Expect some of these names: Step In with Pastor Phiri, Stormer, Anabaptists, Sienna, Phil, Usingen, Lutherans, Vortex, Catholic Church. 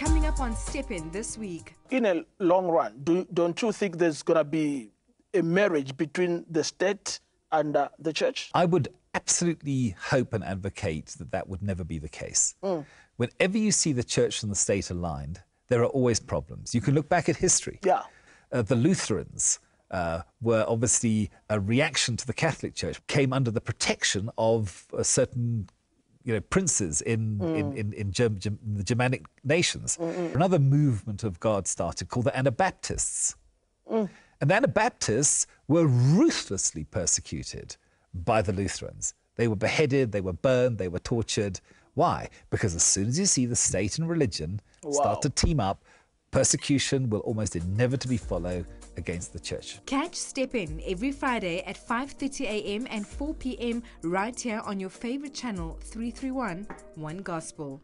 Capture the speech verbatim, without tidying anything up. Coming up on Step In this week. In a long run, do, don't you think there's going to be a marriage between the state and uh, the church? I would absolutely hope and advocate that that would never be the case. Mm. Whenever you see the church and the state aligned, there are always problems. You can look back at history. Yeah. Uh, the Lutherans uh, were obviously a reaction to the Catholic Church, came under the protection of a certain you know, princes in, mm. in, in, in, Germ Germ in the Germanic nations. Mm-mm. Another movement of God started called the Anabaptists. Mm. And the Anabaptists were ruthlessly persecuted by the Lutherans. They were beheaded, they were burned, they were tortured. Why? Because as soon as you see the state and religion wow. start to team up, persecution will almost inevitably follow against the church. Catch Step In every Friday at five thirty a m and four p m right here on your favourite channel, three three one, One Gospel.